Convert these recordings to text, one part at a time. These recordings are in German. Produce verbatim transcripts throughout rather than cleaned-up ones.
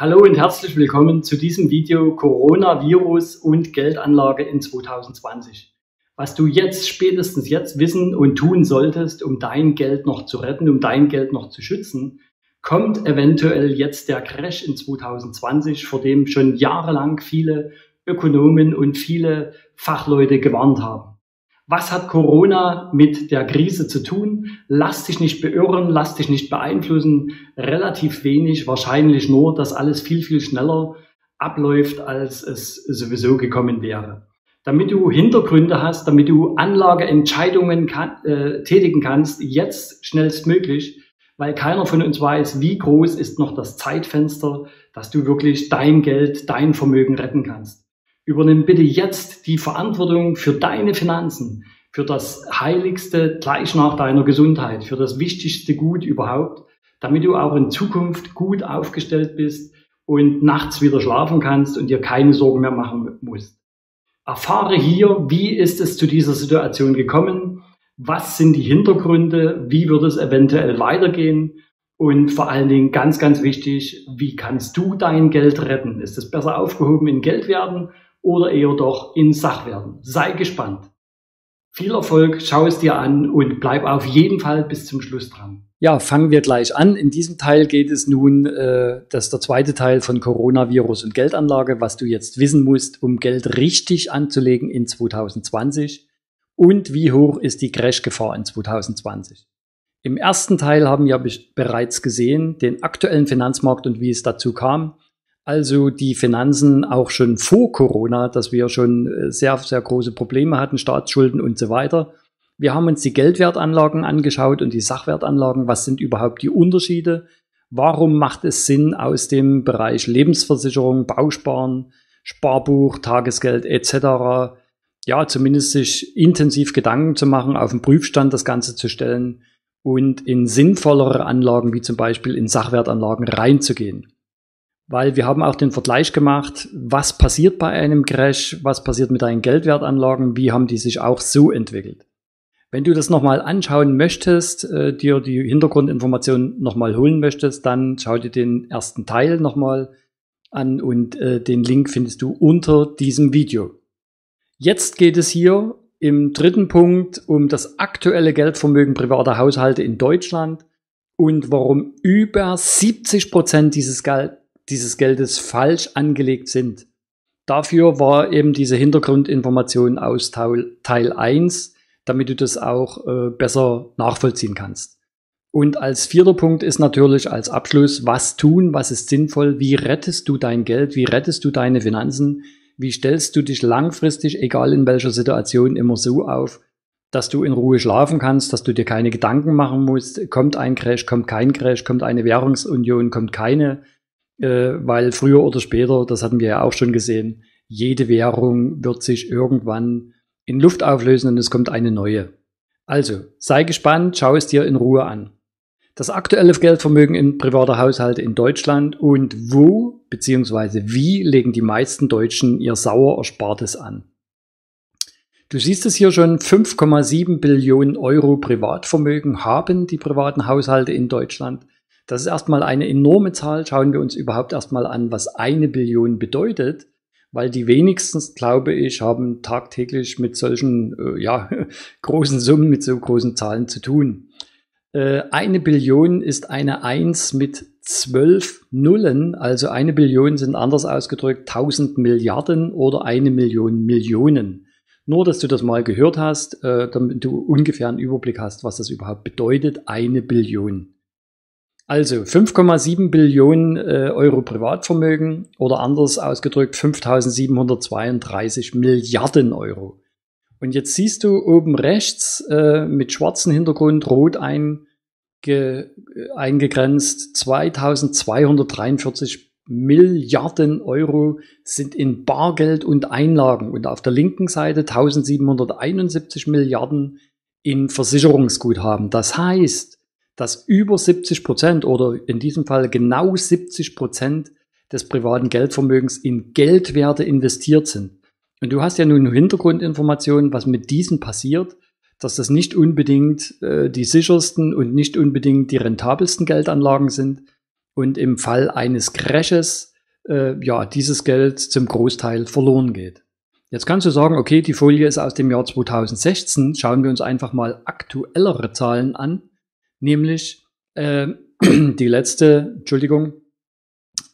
Hallo und herzlich willkommen zu diesem Video Coronavirus und Geldanlage in zweitausendzwanzig. Was du jetzt spätestens jetzt wissen und tun solltest, um dein Geld noch zu retten, um dein Geld noch zu schützen, kommt eventuell jetzt der Crash in zweitausendzwanzig, vor dem schon jahrelang viele Ökonomen und viele Fachleute gewarnt haben. Was hat Corona mit der Krise zu tun? Lass dich nicht beirren, lass dich nicht beeinflussen. Relativ wenig, wahrscheinlich nur, dass alles viel, viel schneller abläuft, als es sowieso gekommen wäre. Damit du Hintergründe hast, damit du Anlageentscheidungen kann, äh, tätigen kannst, jetzt schnellstmöglich, weil keiner von uns weiß, wie groß ist noch das Zeitfenster, dass du wirklich dein Geld, dein Vermögen retten kannst. Übernimm bitte jetzt die Verantwortung für deine Finanzen, für das Heiligste gleich nach deiner Gesundheit, für das wichtigste Gut überhaupt, damit du auch in Zukunft gut aufgestellt bist und nachts wieder schlafen kannst und dir keine Sorgen mehr machen musst. Erfahre hier, wie ist es zu dieser Situation gekommen, was sind die Hintergründe, wie wird es eventuell weitergehen und vor allen Dingen ganz, ganz wichtig, wie kannst du dein Geld retten? Ist es besser aufgehoben in Geldwerten oder eher doch in Sachwerten? Sei gespannt. Viel Erfolg, schau es dir an und bleib auf jeden Fall bis zum Schluss dran. Ja, fangen wir gleich an. In diesem Teil geht es nun, äh, das ist der zweite Teil von Coronavirus und Geldanlage, was du jetzt wissen musst, um Geld richtig anzulegen in zweitausendzwanzig und wie hoch ist die Crash-Gefahr in zweitausendzwanzig. Im ersten Teil haben wir bereits gesehen, den aktuellen Finanzmarkt und wie es dazu kam. Also die Finanzen auch schon vor Corona, dass wir schon sehr, sehr große Probleme hatten, Staatsschulden und so weiter. Wir haben uns die Geldwertanlagen angeschaut und die Sachwertanlagen. Was sind überhaupt die Unterschiede? Warum macht es Sinn, aus dem Bereich Lebensversicherung, Bausparen, Sparbuch, Tagesgeld et cetera, ja, zumindest sich intensiv Gedanken zu machen, auf den Prüfstand das Ganze zu stellen und in sinnvollere Anlagen, wie zum Beispiel in Sachwertanlagen, reinzugehen? Weil wir haben auch den Vergleich gemacht, was passiert bei einem Crash, was passiert mit deinen Geldwertanlagen, wie haben die sich auch so entwickelt. Wenn du das nochmal anschauen möchtest, äh, dir die Hintergrundinformationen nochmal holen möchtest, dann schau dir den ersten Teil nochmal an und äh, den Link findest du unter diesem Video. Jetzt geht es hier im dritten Punkt um das aktuelle Geldvermögen privater Haushalte in Deutschland und warum über siebzig Prozent dieses Geld dieses Geldes falsch angelegt sind. Dafür war eben diese Hintergrundinformation aus Teil eins, damit du das auch äh, besser nachvollziehen kannst. Und als vierter Punkt ist natürlich als Abschluss, was tun, was ist sinnvoll, wie rettest du dein Geld, wie rettest du deine Finanzen, wie stellst du dich langfristig, egal in welcher Situation, immer so auf, dass du in Ruhe schlafen kannst, dass du dir keine Gedanken machen musst, kommt ein Crash, kommt kein Crash, kommt eine Währungsunion, kommt keine, weil früher oder später, das hatten wir ja auch schon gesehen, jede Währung wird sich irgendwann in Luft auflösen und es kommt eine neue. Also, sei gespannt, schau es dir in Ruhe an. Das aktuelle Geldvermögen in privater Haushalte in Deutschland und wo bzw. wie legen die meisten Deutschen ihr sauer Erspartes an. Du siehst es hier schon, fünf Komma sieben Billionen Euro Privatvermögen haben die privaten Haushalte in Deutschland. Das ist erstmal eine enorme Zahl. Schauen wir uns überhaupt erstmal an, was eine Billion bedeutet, weil die wenigstens, glaube ich, haben tagtäglich mit solchen äh, ja, großen Summen, mit so großen Zahlen zu tun. Äh, eine Billion ist eine Eins mit zwölf Nullen, also eine Billion sind anders ausgedrückt tausend Milliarden oder eine Million Millionen. Nur, dass du das mal gehört hast, äh, damit du ungefähr einen Überblick hast, was das überhaupt bedeutet, eine Billion. Also fünf Komma sieben Billionen Euro Privatvermögen oder anders ausgedrückt fünftausendsiebenhundertzweiunddreißig Milliarden Euro. Und jetzt siehst du oben rechts äh, mit schwarzem Hintergrund rot einge eingegrenzt zweitausendzweihundertdreiundvierzig Milliarden Euro sind in Bargeld und Einlagen und auf der linken Seite tausendsiebenhunderteinundsiebzig Milliarden in Versicherungsguthaben. Das heißt, dass über siebzig Prozent oder in diesem Fall genau siebzig Prozent des privaten Geldvermögens in Geldwerte investiert sind. Und du hast ja nun Hintergrundinformationen, was mit diesen passiert, dass das nicht unbedingt äh, die sichersten und nicht unbedingt die rentabelsten Geldanlagen sind, und im Fall eines Crashes äh, ja, dieses Geld zum Großteil verloren geht. Jetzt kannst du sagen, okay, die Folie ist aus dem Jahr zweitausendsechzehn, schauen wir uns einfach mal aktuellere Zahlen an, nämlich äh, die letzte, Entschuldigung,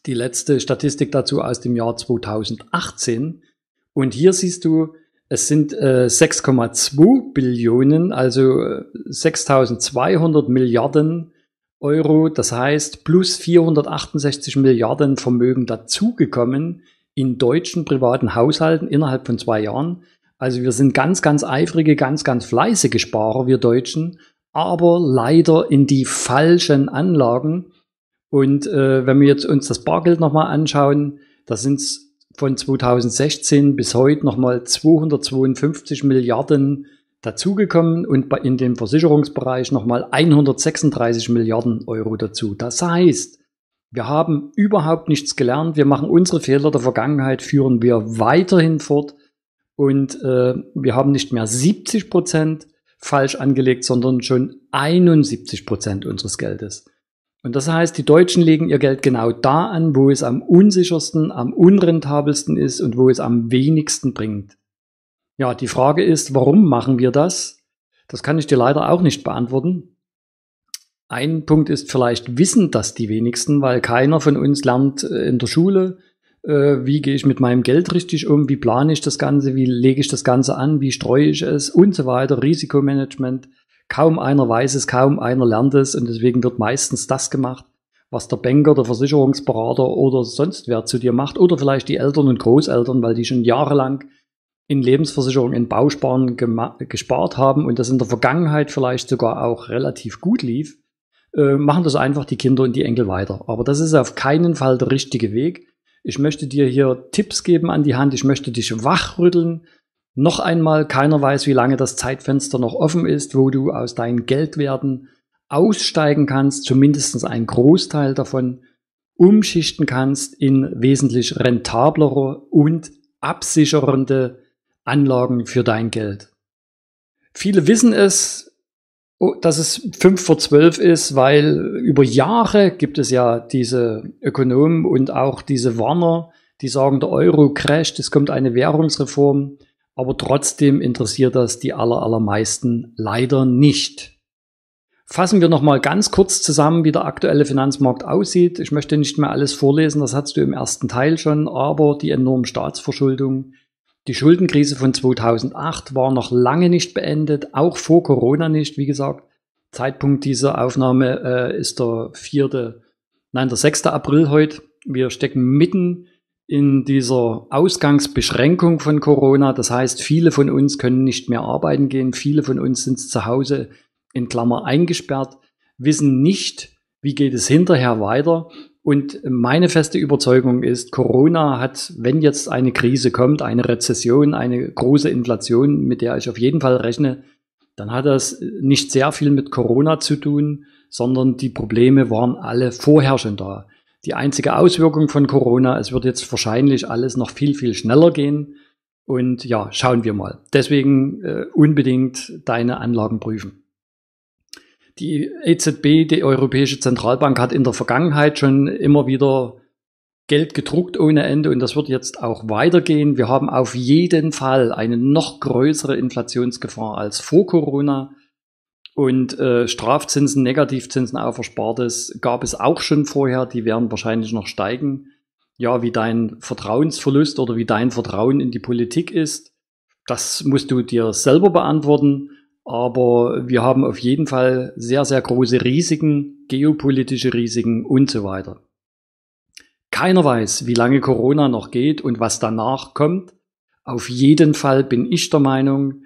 die letzte Statistik dazu aus dem Jahr zweitausendachtzehn. Und hier siehst du, es sind äh, sechs Komma zwei Billionen, also äh, sechstausendzweihundert Milliarden Euro, das heißt plus vierhundertachtundsechzig Milliarden Vermögen dazugekommen in deutschen privaten Haushalten innerhalb von zwei Jahren. Also wir sind ganz, ganz eifrige, ganz, ganz fleißige Sparer, wir Deutschen, aber leider in die falschen Anlagen. Und äh, wenn wir jetzt uns das Bargeld nochmal anschauen, da sind es von zweitausendsechzehn bis heute nochmal zweihundertzweiundfünfzig Milliarden dazugekommen und in dem Versicherungsbereich nochmal hundertsechsunddreißig Milliarden Euro dazu. Das heißt, wir haben überhaupt nichts gelernt, wir machen unsere Fehler der Vergangenheit, führen wir weiterhin fort und äh, wir haben nicht mehr siebzig Prozent falsch angelegt, sondern schon einundsiebzig Prozent unseres Geldes. Und das heißt, die Deutschen legen ihr Geld genau da an, wo es am unsichersten, am unrentabelsten ist und wo es am wenigsten bringt. Ja, die Frage ist, warum machen wir das? Das kann ich dir leider auch nicht beantworten. Ein Punkt ist, vielleicht wissen das die wenigsten, weil keiner von uns lernt in der Schule, äh, wie gehe ich mit meinem Geld richtig um, wie plane ich das Ganze, wie lege ich das Ganze an, wie streue ich es und so weiter, Risikomanagement. Kaum einer weiß es, kaum einer lernt es und deswegen wird meistens das gemacht, was der Banker, der Versicherungsberater oder sonst wer zu dir macht oder vielleicht die Eltern und Großeltern, weil die schon jahrelang in Lebensversicherung, in Bausparen gespart haben und das in der Vergangenheit vielleicht sogar auch relativ gut lief, äh, machen das einfach die Kinder und die Enkel weiter. Aber das ist auf keinen Fall der richtige Weg. Ich möchte dir hier Tipps geben an die Hand, ich möchte dich wachrütteln. Noch einmal, keiner weiß, wie lange das Zeitfenster noch offen ist, wo du aus deinen Geldwerten aussteigen kannst, zumindest einen Großteil davon umschichten kannst in wesentlich rentablere und absichernde Anlagen für dein Geld. Viele wissen es, dass es fünf vor zwölf ist, weil über Jahre gibt es ja diese Ökonomen und auch diese Warner, die sagen, der Euro crasht, es kommt eine Währungsreform. Aber trotzdem interessiert das die aller, allermeisten leider nicht. Fassen wir nochmal ganz kurz zusammen, wie der aktuelle Finanzmarkt aussieht. Ich möchte nicht mehr alles vorlesen, das hattest du im ersten Teil schon, aber die enorme Staatsverschuldung, die Schuldenkrise von zweitausendacht war noch lange nicht beendet, auch vor Corona nicht. Wie gesagt, Zeitpunkt dieser Aufnahme äh, ist der vierte, nein, der sechste April heute. Wir stecken mitten in dieser Ausgangsbeschränkung von Corona, das heißt, viele von uns können nicht mehr arbeiten gehen, viele von uns sind zu Hause in Klammer eingesperrt, wissen nicht, wie geht es hinterher weiter. Und meine feste Überzeugung ist, Corona hat, wenn jetzt eine Krise kommt, eine Rezession, eine große Inflation, mit der ich auf jeden Fall rechne, dann hat das nicht sehr viel mit Corona zu tun, sondern die Probleme waren alle vorher schon da. Die einzige Auswirkung von Corona, es wird jetzt wahrscheinlich alles noch viel, viel schneller gehen. Und ja, schauen wir mal. Deswegen äh, unbedingt deine Anlagen prüfen. Die E Z B, die Europäische Zentralbank, hat in der Vergangenheit schon immer wieder Geld gedruckt ohne Ende und das wird jetzt auch weitergehen. Wir haben auf jeden Fall eine noch größere Inflationsgefahr als vor Corona. Und äh, Strafzinsen, Negativzinsen auf Erspartes gab es auch schon vorher, die werden wahrscheinlich noch steigen. Ja, wie dein Vertrauensverlust oder wie dein Vertrauen in die Politik ist, das musst du dir selber beantworten. Aber wir haben auf jeden Fall sehr, sehr große Risiken, geopolitische Risiken und so weiter. Keiner weiß, wie lange Corona noch geht und was danach kommt. Auf jeden Fall bin ich der Meinung,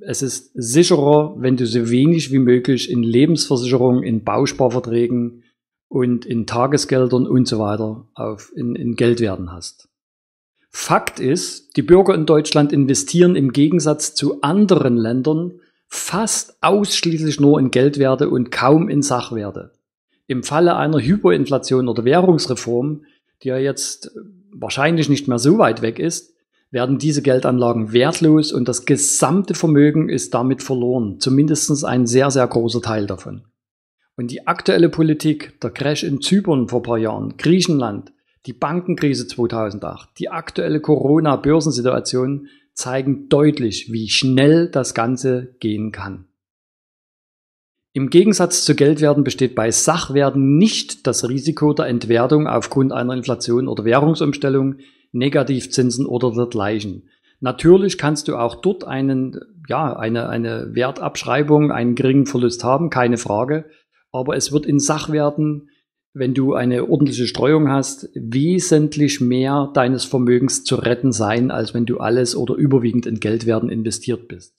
es ist sicherer, wenn du so wenig wie möglich in Lebensversicherungen, in Bausparverträgen und in Tagesgeldern und so weiter auf, in, in Geldwerten hast. Fakt ist, die Bürger in Deutschland investieren im Gegensatz zu anderen Ländern fast ausschließlich nur in Geldwerte und kaum in Sachwerte. Im Falle einer Hyperinflation oder Währungsreform, die ja jetzt wahrscheinlich nicht mehr so weit weg ist, werden diese Geldanlagen wertlos und das gesamte Vermögen ist damit verloren. Zumindest ein sehr, sehr großer Teil davon. Und die aktuelle Politik, der Crash in Zypern vor ein paar Jahren, Griechenland, die Bankenkrise zweitausendacht, die aktuelle Corona-Börsensituation zeigen deutlich, wie schnell das Ganze gehen kann. Im Gegensatz zu Geldwerten besteht bei Sachwerten nicht das Risiko der Entwertung aufgrund einer Inflation oder Währungsumstellung, Negativzinsen oder dergleichen. Natürlich kannst du auch dort einen, ja, eine, eine Wertabschreibung, einen geringen Verlust haben, keine Frage. Aber es wird in Sachwerten, wenn du eine ordentliche Streuung hast, wesentlich mehr deines Vermögens zu retten sein, als wenn du alles oder überwiegend in Geldwerten investiert bist.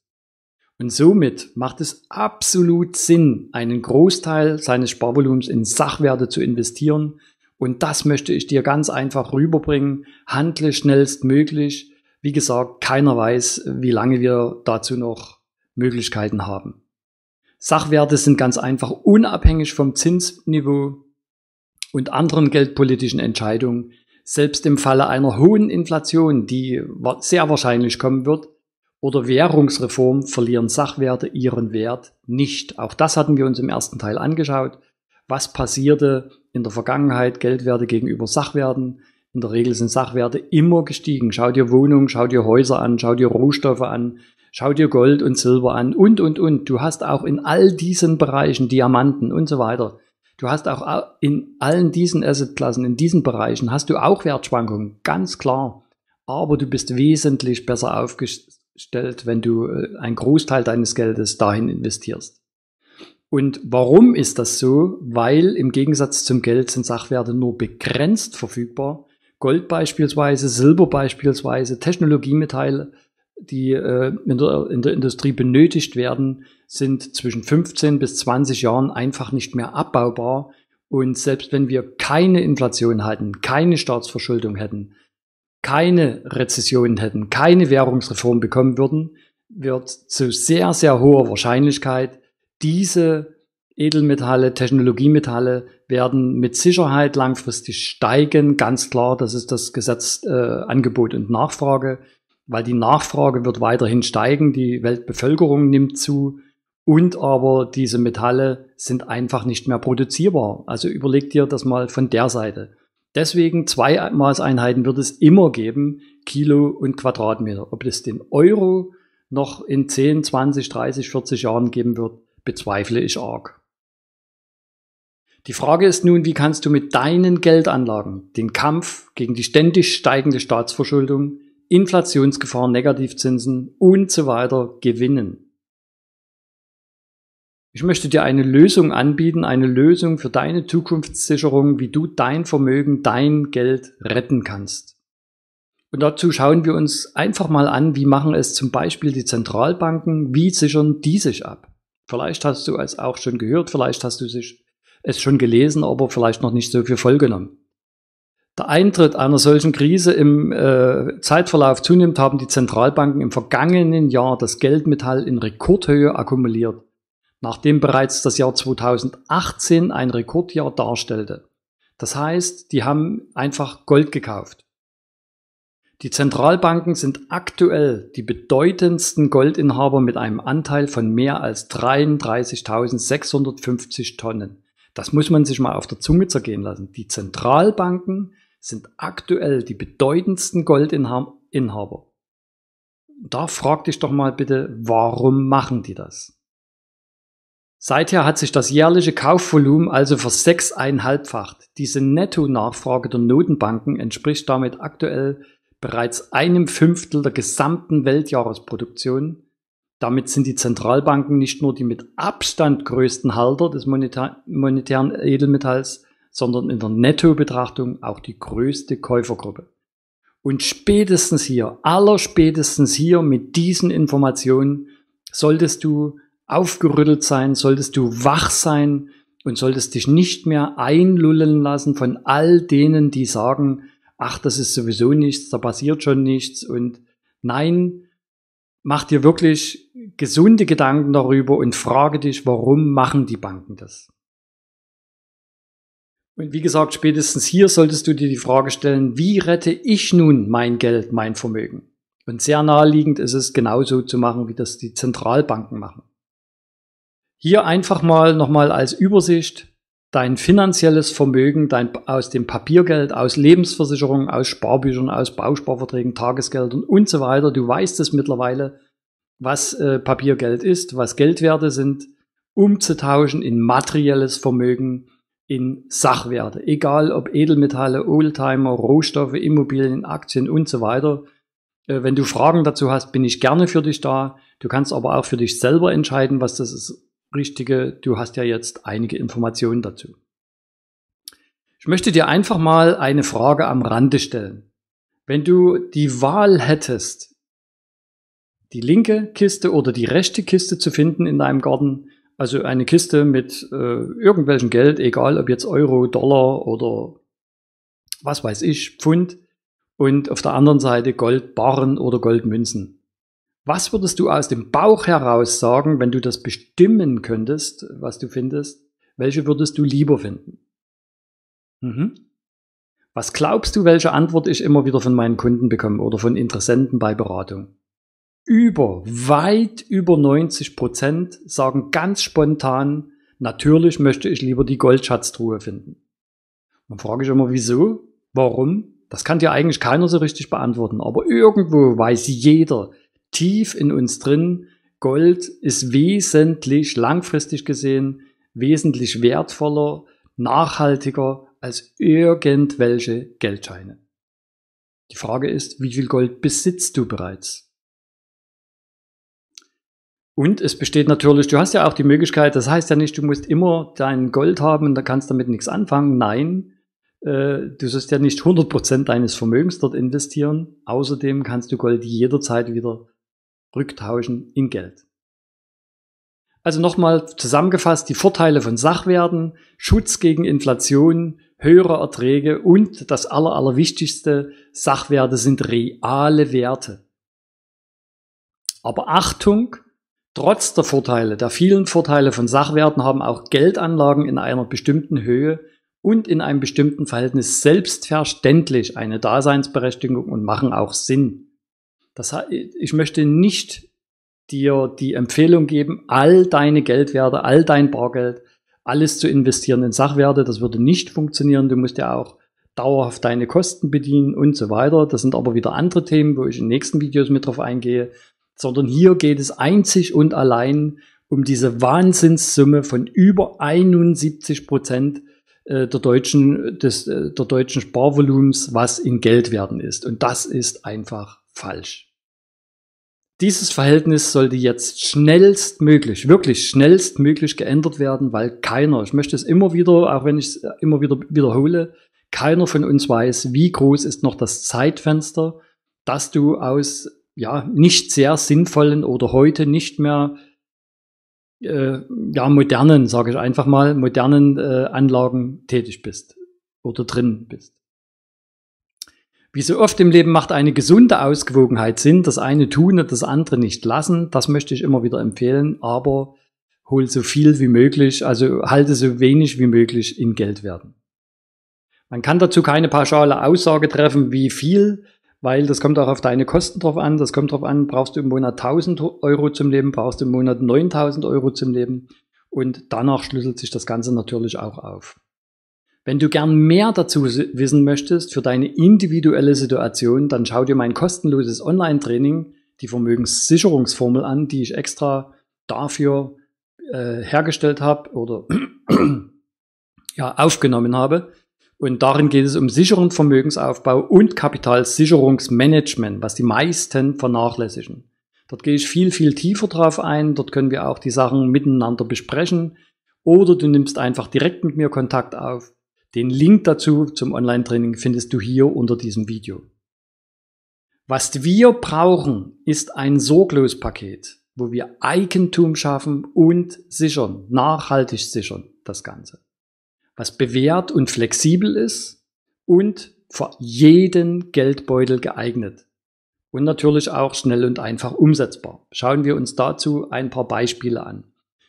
Und somit macht es absolut Sinn, einen Großteil seines Sparvolumens in Sachwerte zu investieren. Und das möchte ich dir ganz einfach rüberbringen. Handle schnellstmöglich. Wie gesagt, keiner weiß, wie lange wir dazu noch Möglichkeiten haben. Sachwerte sind ganz einfach unabhängig vom Zinsniveau und anderen geldpolitischen Entscheidungen. Selbst im Falle einer hohen Inflation, die sehr wahrscheinlich kommen wird, oder Währungsreform verlieren Sachwerte ihren Wert nicht. Auch das hatten wir uns im ersten Teil angeschaut. Was passierte in der Vergangenheit Geldwerte gegenüber Sachwerten? In der Regel sind Sachwerte immer gestiegen. Schau dir Wohnungen, schau dir Häuser an, schau dir Rohstoffe an, schau dir Gold und Silber an und, und, und. Du hast auch in all diesen Bereichen, Diamanten und so weiter, du hast auch in allen diesen Assetklassen, in diesen Bereichen, hast du auch Wertschwankungen, ganz klar. Aber du bist wesentlich besser aufgestellt, stellt, wenn du einen Großteil deines Geldes dahin investierst. Und warum ist das so? Weil im Gegensatz zum Geld sind Sachwerte nur begrenzt verfügbar. Gold beispielsweise, Silber beispielsweise, Technologiemetalle, die in der, in der Industrie benötigt werden, sind zwischen fünfzehn bis zwanzig Jahren einfach nicht mehr abbaubar. Und selbst wenn wir keine Inflation hatten, keine Staatsverschuldung hätten, keine Rezession hätten, keine Währungsreform bekommen würden, wird zu sehr, sehr hoher Wahrscheinlichkeit diese Edelmetalle, Technologiemetalle werden mit Sicherheit langfristig steigen. Ganz klar, das ist das Gesetz äh, Angebot und Nachfrage, weil die Nachfrage wird weiterhin steigen, die Weltbevölkerung nimmt zu und aber diese Metalle sind einfach nicht mehr produzierbar. Also überleg dir das mal von der Seite. Deswegen zwei Maßeinheiten wird es immer geben, Kilo und Quadratmeter. Ob es den Euro noch in zehn, zwanzig, dreißig, vierzig Jahren geben wird, bezweifle ich arg. Die Frage ist nun, wie kannst du mit deinen Geldanlagen den Kampf gegen die ständig steigende Staatsverschuldung, Inflationsgefahr, Negativzinsen und so weiter gewinnen? Ich möchte dir eine Lösung anbieten, eine Lösung für deine Zukunftssicherung, wie du dein Vermögen, dein Geld retten kannst. Und dazu schauen wir uns einfach mal an, wie machen es zum Beispiel die Zentralbanken, wie sichern die sich ab? Vielleicht hast du es auch schon gehört, vielleicht hast du es schon gelesen, aber vielleicht noch nicht so viel vollgenommen. Der Eintritt einer solchen Krise im äh, Zeitverlauf zunimmt, haben die Zentralbanken im vergangenen Jahr das Geldmetall in Rekordhöhe akkumuliert. Nachdem bereits das Jahr zweitausendachtzehn ein Rekordjahr darstellte. Das heißt, die haben einfach Gold gekauft. Die Zentralbanken sind aktuell die bedeutendsten Goldinhaber mit einem Anteil von mehr als dreiunddreißigtausendsechshundertfünfzig Tonnen. Das muss man sich mal auf der Zunge zergehen lassen. Die Zentralbanken sind aktuell die bedeutendsten Goldinhaber. Da frag dich doch mal bitte, warum machen die das? Seither hat sich das jährliche Kaufvolumen also versechseinhalbfacht. Diese Netto-Nachfrage der Notenbanken entspricht damit aktuell bereits einem Fünftel der gesamten Weltjahresproduktion. Damit sind die Zentralbanken nicht nur die mit Abstand größten Halter des monetär monetären Edelmetalls, sondern in der Netto-Betrachtung auch die größte Käufergruppe. Und spätestens hier, allerspätestens hier mit diesen Informationen solltest du aufgerüttelt sein, solltest du wach sein und solltest dich nicht mehr einlullen lassen von all denen, die sagen, ach, das ist sowieso nichts, da passiert schon nichts. Und nein, mach dir wirklich gesunde Gedanken darüber und frage dich, warum machen die Banken das? Und wie gesagt, spätestens hier solltest du dir die Frage stellen, wie rette ich nun mein Geld, mein Vermögen? Und sehr naheliegend ist es, genauso zu machen, wie das die Zentralbanken machen. Hier einfach mal nochmal als Übersicht dein finanzielles Vermögen dein, aus dem Papiergeld, aus Lebensversicherungen, aus Sparbüchern, aus Bausparverträgen, Tagesgeldern und so weiter. Du weißt es mittlerweile, was äh, Papiergeld ist, was Geldwerte sind, umzutauschen in materielles Vermögen, in Sachwerte. Egal ob Edelmetalle, Oldtimer, Rohstoffe, Immobilien, Aktien und so weiter. Äh, wenn du Fragen dazu hast, bin ich gerne für dich da. Du kannst aber auch für dich selber entscheiden, was das ist. Richtige, du hast ja jetzt einige Informationen dazu. Ich möchte dir einfach mal eine Frage am Rande stellen. Wenn du die Wahl hättest, die linke Kiste oder die rechte Kiste zu finden in deinem Garten, also eine Kiste mit äh, irgendwelchem Geld, egal ob jetzt Euro, Dollar oder was weiß ich, Pfund, und auf der anderen Seite Goldbarren oder Goldmünzen. Was würdest du aus dem Bauch heraus sagen, wenn du das bestimmen könntest, was du findest? Welche würdest du lieber finden? Mhm. Was glaubst du, welche Antwort ich immer wieder von meinen Kunden bekomme oder von Interessenten bei Beratung? Über, weit über neunzig Prozent sagen ganz spontan, natürlich möchte ich lieber die Goldschatztruhe finden. Dann frage ich immer, wieso? Warum? Das kann dir eigentlich keiner so richtig beantworten, aber irgendwo weiß jeder, tief in uns drin, Gold ist wesentlich, langfristig gesehen, wesentlich wertvoller, nachhaltiger als irgendwelche Geldscheine. Die Frage ist, wie viel Gold besitzt du bereits? Und es besteht natürlich, du hast ja auch die Möglichkeit, das heißt ja nicht, du musst immer dein Gold haben und da kannst damit nichts anfangen. Nein, du sollst ja nicht hundert Prozent deines Vermögens dort investieren. Außerdem kannst du Gold jederzeit wieder rücktauschen in Geld. Also nochmal zusammengefasst, die Vorteile von Sachwerten, Schutz gegen Inflation, höhere Erträge und das aller, allerwichtigste, Sachwerte sind reale Werte. Aber Achtung, trotz der Vorteile, der vielen Vorteile von Sachwerten haben auch Geldanlagen in einer bestimmten Höhe und in einem bestimmten Verhältnis selbstverständlich eine Daseinsberechtigung und machen auch Sinn. Das, ich möchte nicht dir die Empfehlung geben, all deine Geldwerte, all dein Bargeld, alles zu investieren in Sachwerte. Das würde nicht funktionieren. Du musst ja auch dauerhaft deine Kosten bedienen und so weiter. Das sind aber wieder andere Themen, wo ich in den nächsten Videos mit drauf eingehe. Sondern hier geht es einzig und allein um diese Wahnsinnssumme von über einundsiebzig Prozent der deutschen, des, der deutschen Sparvolumens, was in Geldwerten ist. Und das ist einfach falsch. Dieses Verhältnis sollte jetzt schnellstmöglich, wirklich schnellstmöglich geändert werden, weil keiner, ich möchte es immer wieder, auch wenn ich es immer wieder wiederhole, keiner von uns weiß, wie groß ist noch das Zeitfenster, dass du aus ja, nicht sehr sinnvollen oder heute nicht mehr ja modernen, sage ich einfach mal, modernen äh, Anlagen tätig bist oder drin bist. Wie so oft im Leben macht eine gesunde Ausgewogenheit Sinn, das eine tun und das andere nicht lassen, das möchte ich immer wieder empfehlen, aber hol so viel wie möglich, also halte so wenig wie möglich in Geldwerten. Man kann dazu keine pauschale Aussage treffen, wie viel, weil das kommt auch auf deine Kosten drauf an, das kommt drauf an, brauchst du im Monat tausend Euro zum Leben, brauchst du im Monat neuntausend Euro zum Leben und danach schlüsselt sich das Ganze natürlich auch auf. Wenn du gern mehr dazu wissen möchtest für deine individuelle Situation, dann schau dir mein kostenloses Online-Training, die Vermögenssicherungsformel an, die ich extra dafür äh, hergestellt habe oder ja, aufgenommen habe. Und darin geht es um sicheren Vermögensaufbau und Kapitalsicherungsmanagement, was die meisten vernachlässigen. Dort gehe ich viel, viel tiefer drauf ein. Dort können wir auch die Sachen miteinander besprechen. Oder du nimmst einfach direkt mit mir Kontakt auf. Den Link dazu zum Online-Training findest du hier unter diesem Video. Was wir brauchen, ist ein Sorglospaket, wo wir Eigentum schaffen und sichern, nachhaltig sichern das Ganze, was bewährt und flexibel ist und für jeden Geldbeutel geeignet und natürlich auch schnell und einfach umsetzbar. Schauen wir uns dazu ein paar Beispiele an.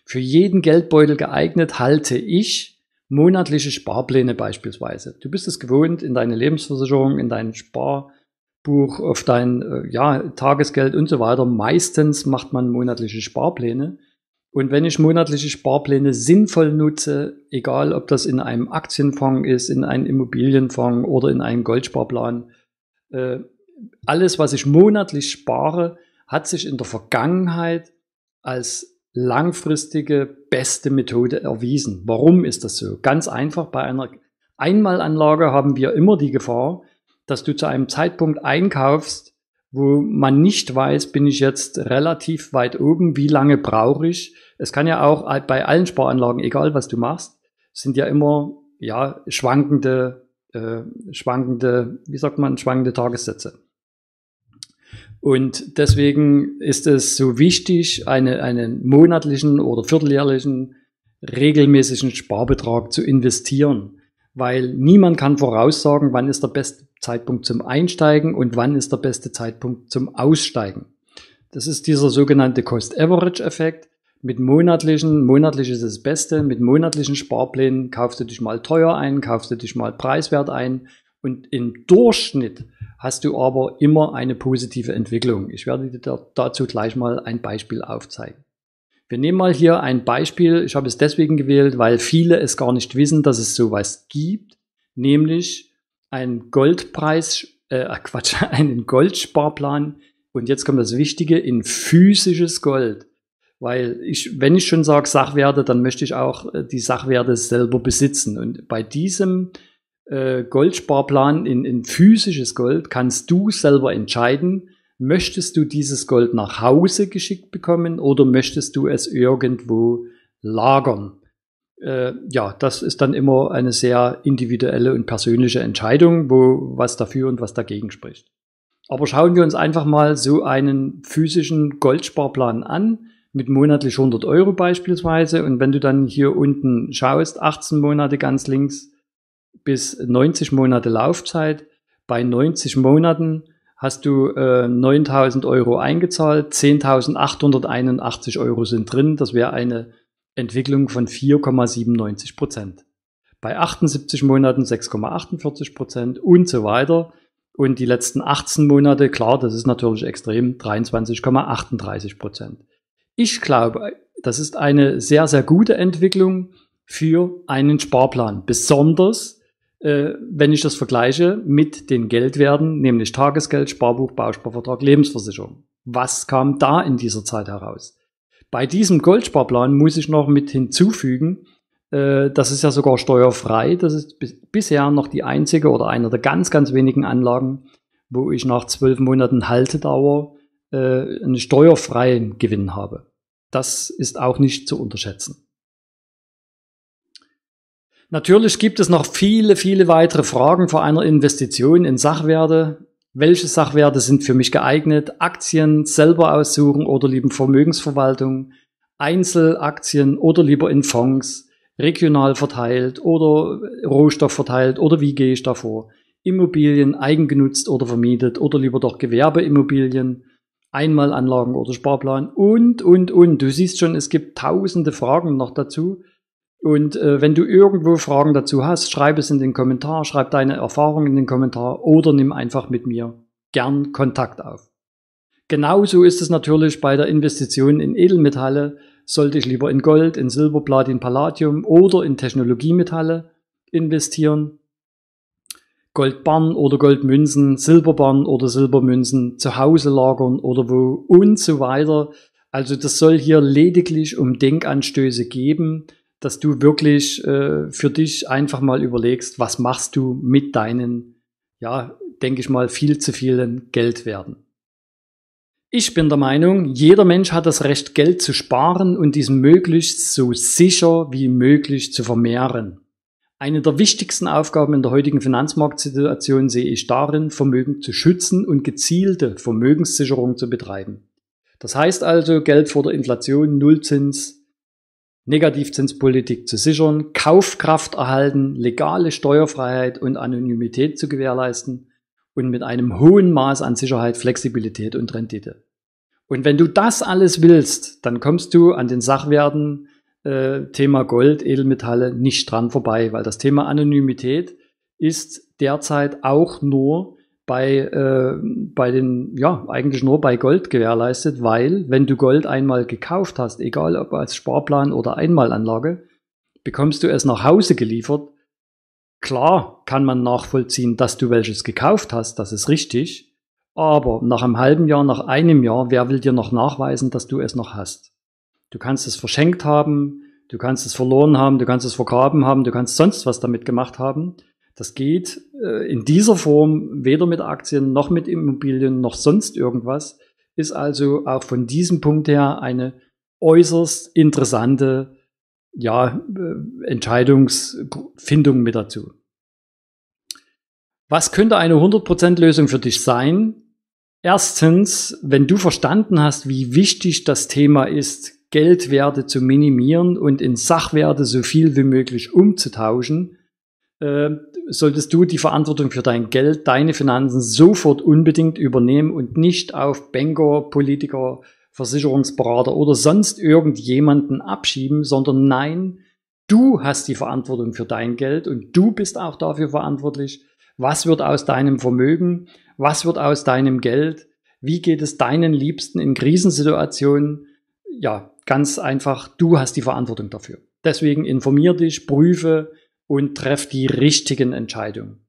Für jeden Geldbeutel geeignet halte ich monatliche Sparpläne beispielsweise. Du bist es gewohnt, in deine Lebensversicherung, in dein Sparbuch, auf dein ja, Tagesgeld und so weiter. Meistens macht man monatliche Sparpläne. Und wenn ich monatliche Sparpläne sinnvoll nutze, egal ob das in einem Aktienfonds ist, in einem Immobilienfonds oder in einem Goldsparplan, äh, alles, was ich monatlich spare, hat sich in der Vergangenheit als langfristige beste Methode erwiesen. Warum ist das so? Ganz einfach, bei einer Einmalanlage haben wir immer die Gefahr, dass du zu einem Zeitpunkt einkaufst, wo man nicht weiß, bin ich jetzt relativ weit oben, wie lange brauche ich. Es kann ja auch bei allen Sparanlagen, egal was du machst, sind ja immer ja, schwankende, äh, schwankende, wie sagt man, schwankende Tagessätze. Und deswegen ist es so wichtig, eine, einen monatlichen oder vierteljährlichen regelmäßigen Sparbetrag zu investieren, weil niemand kann voraussagen, wann ist der beste Zeitpunkt zum Einsteigen und wann ist der beste Zeitpunkt zum Aussteigen. Das ist dieser sogenannte Cost-Average-Effekt. Mit monatlichen, monatlich ist das Beste, mit monatlichen Sparplänen kaufst du dich mal teuer ein, kaufst du dich mal preiswert ein und im Durchschnitt hast du aber immer eine positive Entwicklung. Ich werde dir dazu gleich mal ein Beispiel aufzeigen. Wir nehmen mal hier ein Beispiel, ich habe es deswegen gewählt, weil viele es gar nicht wissen, dass es sowas gibt, nämlich Ein Goldpreis, äh, Quatsch, einen Goldsparplan, und jetzt kommt das Wichtige, in physisches Gold. Weil ich, wenn ich schon sage Sachwerte, dann möchte ich auch die Sachwerte selber besitzen. Und bei diesem äh, Goldsparplan in, in physisches Gold kannst du selber entscheiden, möchtest du dieses Gold nach Hause geschickt bekommen oder möchtest du es irgendwo lagern? Ja, das ist dann immer eine sehr individuelle und persönliche Entscheidung, wo was dafür und was dagegen spricht. Aber schauen wir uns einfach mal so einen physischen Goldsparplan an, mit monatlich hundert Euro beispielsweise. Und wenn du dann hier unten schaust, achtzehn Monate ganz links bis neunzig Monate Laufzeit. Bei neunzig Monaten hast du äh, neuntausend Euro eingezahlt, zehntausendachthunderteinundachtzig Euro sind drin. Das wäre eine Entwicklung von vier Komma siebenundneunzig Prozent. Bei achtundsiebzig Monaten sechs Komma achtundvierzig Prozent und so weiter. Und die letzten achtzehn Monate, klar, das ist natürlich extrem, dreiundzwanzig Komma achtunddreißig Prozent. Ich glaube, das ist eine sehr, sehr gute Entwicklung für einen Sparplan. Besonders, äh, wenn ich das vergleiche mit den Geldwerten, nämlich Tagesgeld, Sparbuch, Bausparvertrag, Lebensversicherung. Was kam da in dieser Zeit heraus? Bei diesem Goldsparplan muss ich noch mit hinzufügen, äh, das ist ja sogar steuerfrei. Das ist bis, bisher noch die einzige oder einer der ganz, ganz wenigen Anlagen, wo ich nach zwölf Monaten Haltedauer äh, einen steuerfreien Gewinn habe. Das ist auch nicht zu unterschätzen. Natürlich gibt es noch viele, viele weitere Fragen vor einer Investition in Sachwerte. Welche Sachwerte sind für mich geeignet? Aktien selber aussuchen oder lieber Vermögensverwaltung? Einzelaktien oder lieber in Fonds? Regional verteilt oder Rohstoff verteilt oder wie gehe ich da vor? Immobilien eigengenutzt oder vermietet oder lieber doch Gewerbeimmobilien? Einmalanlagen oder Sparplan? Und, und, und. Du siehst schon, es gibt tausende Fragen noch dazu. Und äh, wenn du irgendwo Fragen dazu hast, schreib es in den Kommentar, schreib deine Erfahrungen in den Kommentar oder nimm einfach mit mir gern Kontakt auf. Genauso ist es natürlich bei der Investition in Edelmetalle. Sollte ich lieber in Gold, in Silber, Platin, Palladium oder in Technologiemetalle investieren? Goldbarren oder Goldmünzen, Silberbarren oder Silbermünzen, zu Hause lagern oder wo und so weiter. Also das soll hier lediglich um Denkanstöße geben, dass du wirklich äh, für dich einfach mal überlegst, was machst du mit deinen, ja, denke ich mal, viel zu vielen Geldwerten. Ich bin der Meinung, jeder Mensch hat das Recht, Geld zu sparen und dies möglichst so sicher wie möglich zu vermehren. Eine der wichtigsten Aufgaben in der heutigen Finanzmarktsituation sehe ich darin, Vermögen zu schützen und gezielte Vermögenssicherung zu betreiben. Das heißt also, Geld vor der Inflation, Nullzins, Negativzinspolitik zu sichern, Kaufkraft erhalten, legale Steuerfreiheit und Anonymität zu gewährleisten und mit einem hohen Maß an Sicherheit, Flexibilität und Rendite. Und wenn du das alles willst, dann kommst du an den Sachwerten, äh, Thema Gold, Edelmetalle nicht dran vorbei, weil das Thema Anonymität ist derzeit auch nur bei, äh, bei den, ja, eigentlich nur bei Gold gewährleistet, weil wenn du Gold einmal gekauft hast, egal ob als Sparplan oder Einmalanlage, bekommst du es nach Hause geliefert. Klar kann man nachvollziehen, dass du welches gekauft hast, das ist richtig, aber nach einem halben Jahr, nach einem Jahr, wer will dir noch nachweisen, dass du es noch hast? Du kannst es verschenkt haben, du kannst es verloren haben, du kannst es vergraben haben, du kannst sonst was damit gemacht haben. Das geht äh, in dieser Form weder mit Aktien noch mit Immobilien noch sonst irgendwas, ist also auch von diesem Punkt her eine äußerst interessante ja, äh, Entscheidungsfindung mit dazu. Was könnte eine hundert Prozent Lösung für dich sein? Erstens, wenn du verstanden hast, wie wichtig das Thema ist, Geldwerte zu minimieren und in Sachwerte so viel wie möglich umzutauschen, äh, solltest du die Verantwortung für dein Geld, deine Finanzen sofort unbedingt übernehmen und nicht auf Banker, Politiker, Versicherungsberater oder sonst irgendjemanden abschieben, sondern nein, du hast die Verantwortung für dein Geld und du bist auch dafür verantwortlich, was wird aus deinem Vermögen, was wird aus deinem Geld, wie geht es deinen Liebsten in Krisensituationen. Ja, ganz einfach, du hast die Verantwortung dafür. Deswegen informier dich, prüfe und treff die richtigen Entscheidungen.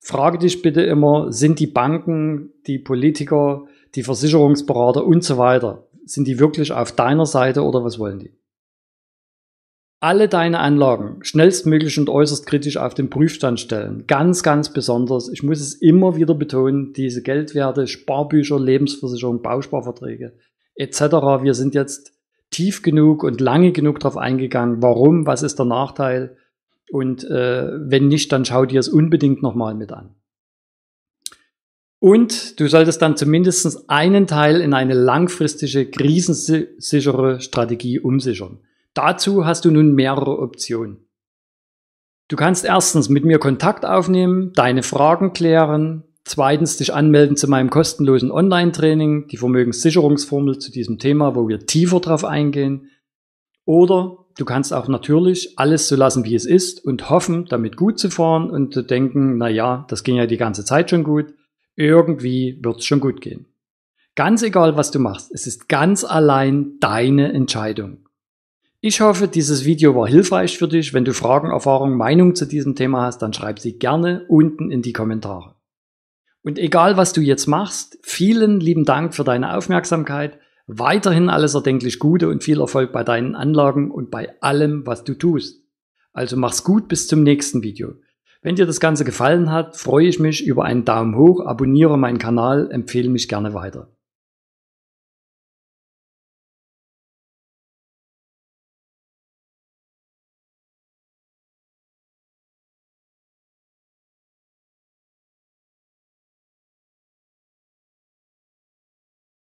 Frage dich bitte immer, sind die Banken, die Politiker, die Versicherungsberater und so weiter, sind die wirklich auf deiner Seite oder was wollen die? Alle deine Anlagen schnellstmöglich und äußerst kritisch auf den Prüfstand stellen. Ganz, ganz besonders, ich muss es immer wieder betonen, diese Geldwerte, Sparbücher, Lebensversicherung, Bausparverträge et cetera. Wir sind jetzt tief genug und lange genug darauf eingegangen, warum, was ist der Nachteil. Und äh, wenn nicht, dann schau dir es unbedingt nochmal mit an. Und du solltest dann zumindest einen Teil in eine langfristige, krisensichere Strategie umsichern. Dazu hast du nun mehrere Optionen. Du kannst erstens mit mir Kontakt aufnehmen, deine Fragen klären, zweitens dich anmelden zu meinem kostenlosen Online-Training, die Vermögenssicherungsformel zu diesem Thema, wo wir tiefer drauf eingehen, oder du kannst auch natürlich alles so lassen, wie es ist und hoffen, damit gut zu fahren und zu denken, na ja, das ging ja die ganze Zeit schon gut, irgendwie wird's schon gut gehen. Ganz egal, was du machst, es ist ganz allein deine Entscheidung. Ich hoffe, dieses Video war hilfreich für dich. Wenn du Fragen, Erfahrungen, Meinungen zu diesem Thema hast, dann schreib sie gerne unten in die Kommentare. Und egal, was du jetzt machst, vielen lieben Dank für deine Aufmerksamkeit. Weiterhin alles erdenklich Gute und viel Erfolg bei deinen Anlagen und bei allem, was du tust. Also mach's gut, bis zum nächsten Video. Wenn dir das Ganze gefallen hat, freue ich mich über einen Daumen hoch, abonniere meinen Kanal, empfehle mich gerne weiter.